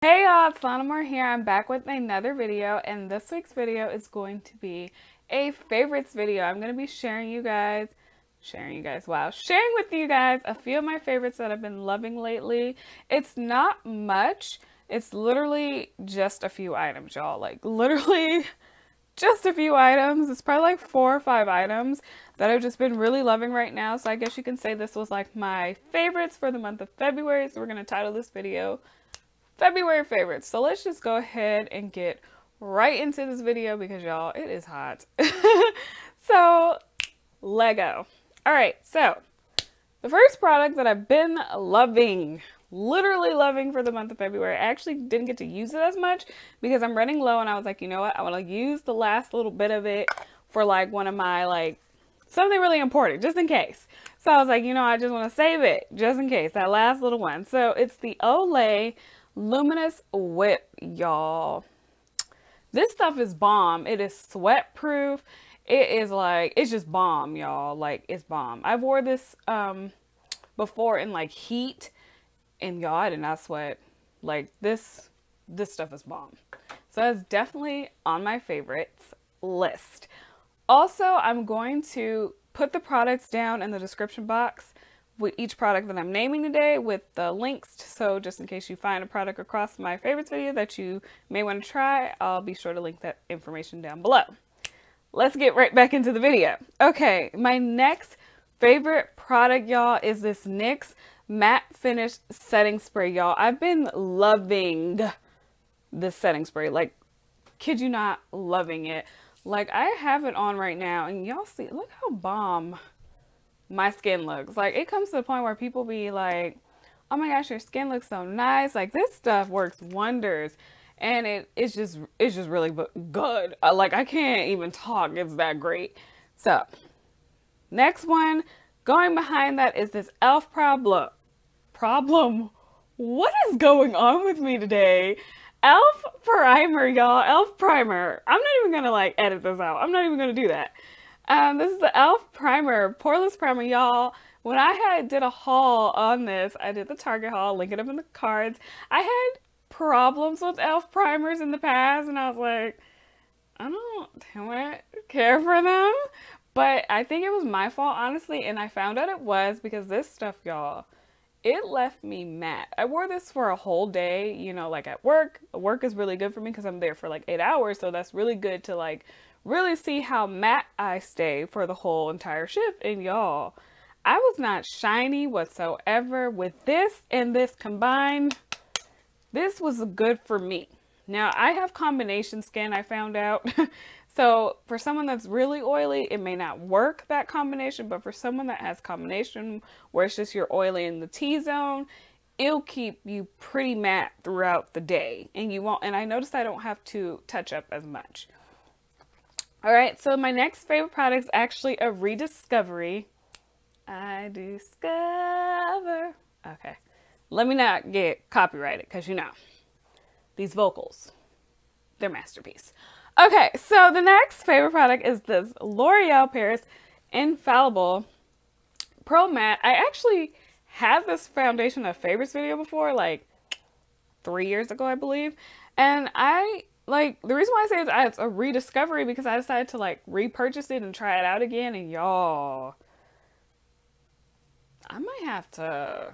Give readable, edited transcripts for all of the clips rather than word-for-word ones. Hey y'all, it's LanaMor here. I'm back with another video, and this week's video is going to be a favorites video. I'm going to be sharing with you guys a few of my favorites that I've been loving lately. It's not much. It's literally just a few items, y'all. Like literally just a few items. It's probably like 4 or 5 items that I've just been really loving right now. So I guess you can say this was like my favorites for the month of February. So we're going to title this video February favorites. So let's just go ahead and get right into this video because y'all, it is hot. So Lego. All right, so the first product that I've been loving, literally loving for the month of February, I actually didn't get to use it as much because I'm running low and I was like, you know what? I want to use the last little bit of it for like one of my, like something really important, just in case. So I was like, you know, I just want to save it just in case, that last little one. So it's the LA Luminous Whip, y'all. This stuff is bomb. It is sweat proof. It is like, it's just bomb, y'all. Like, it's bomb. I wore this before in like heat, and y'all, I did not sweat. Like this stuff is bomb. So that's definitely on my favorites list. Also, I'm going to put the products down in the description box with each product that I'm naming today with the links. So just in case you find a product across my favorites video that you may want to try, I'll be sure to link that information down below. Let's get right back into the video. Okay, my next favorite product, y'all, is this NYX Matte Finish Setting Spray, y'all. I've been loving this setting spray. Like, kid you not, loving it. Like, I have it on right now, and y'all see, look how bomb my skin looks. Like, it comes to the point where people be like, oh my gosh, your skin looks so nice. Like, this stuff works wonders. And it's just really good. Like, I can't even talk. It's that great. So, next one. Going behind that is this e.l.f. Problem? What is going on with me today? e.l.f. Primer, y'all. e.l.f. Primer. I'm not even going to, like, edit this out. I'm not even going to do that. This is the e.l.f. Primer. Poreless Primer, y'all. When I did a haul on this, I did the Target haul. Link it up in the cards. I had problems with e.l.f. primers in the past, and I was like, I don't care for them, but I think it was my fault, honestly. And I found out it was because this stuff, y'all, it left me matte. I wore this for a whole day, you know, like at work. Work is really good for me because I'm there for like 8 hours, so that's really good to like really see how matte I stay for the whole entire shift. And y'all, I was not shiny whatsoever with this and this combined. This was good for me. Now, I have combination skin, I found out. So for someone that's really oily, it may not work, that combination, but for someone that has combination where it's just you're oily in the T-zone, it'll keep you pretty matte throughout the day. And you won't, and I noticed I don't have to touch up as much. All right, so my next favorite product is actually a rediscovery. I discover, okay. Let me not get copyrighted because, you know, these vocals, they're masterpiece. Okay, so the next favorite product is this L'Oreal Paris Infallible Pro Matte. I actually had this foundation of favorites video before, like 3 years ago, I believe. And I, like, the reason why I say it's a rediscovery because I decided to, like, repurchase it and try it out again. And y'all, I might have to...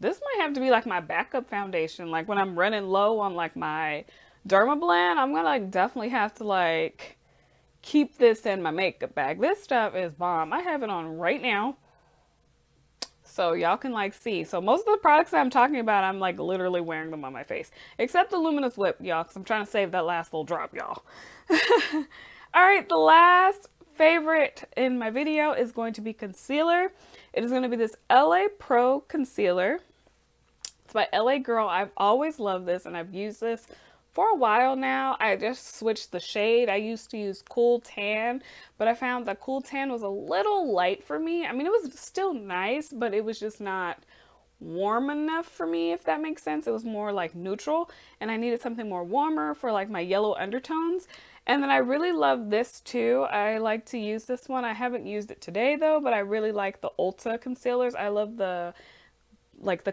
This might have to be like my backup foundation. Like when I'm running low on like my Derma Blend, I'm gonna like definitely have to like keep this in my makeup bag. This stuff is bomb. I have it on right now. So y'all can like see. So most of the products that I'm talking about, I'm like literally wearing them on my face. Except the Luminous Whip, y'all, because I'm trying to save that last little drop, y'all. All right, the last favorite in my video is going to be concealer. It is going to be this LA Pro Concealer. It's by LA Girl. I've always loved this and I've used this for a while now. I just switched the shade. I used to use Cool Tan, but I found that Cool Tan was a little light for me. I mean, it was still nice, but it was just not warm enough for me, if that makes sense. It was more like neutral and I needed something more warmer for like my yellow undertones. And then I really love this too. I like to use this one. I haven't used it today though, but I really like the Ulta concealers. I love the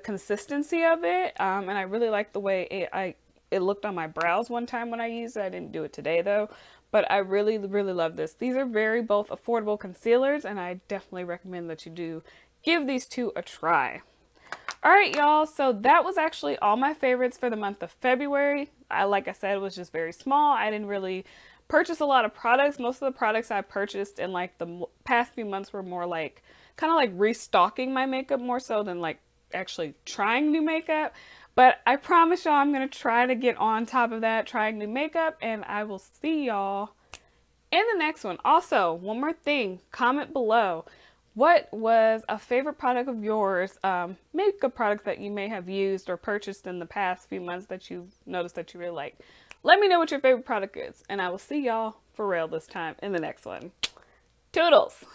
consistency of it, and I really like the way it looked on my brows one time when I used it. I didn't do it today though, but I really, really love this. These are very both affordable concealers, and I definitely recommend that you do give these two a try. All right, y'all, so that was actually all my favorites for the month of February. Like I said, was just very small. I didn't really purchase a lot of products. Most of the products I purchased in like the past few months were more like, kind of like restocking my makeup more so than like actually trying new makeup. But I promise y'all I'm going to try to get on top of that, trying new makeup, and I will see y'all in the next one. Also, one more thing, comment below. What was a favorite product of yours, makeup products that you may have used or purchased in the past few months that you've noticed that you really like? Let me know what your favorite product is, and I will see y'all for real this time in the next one. Toodles!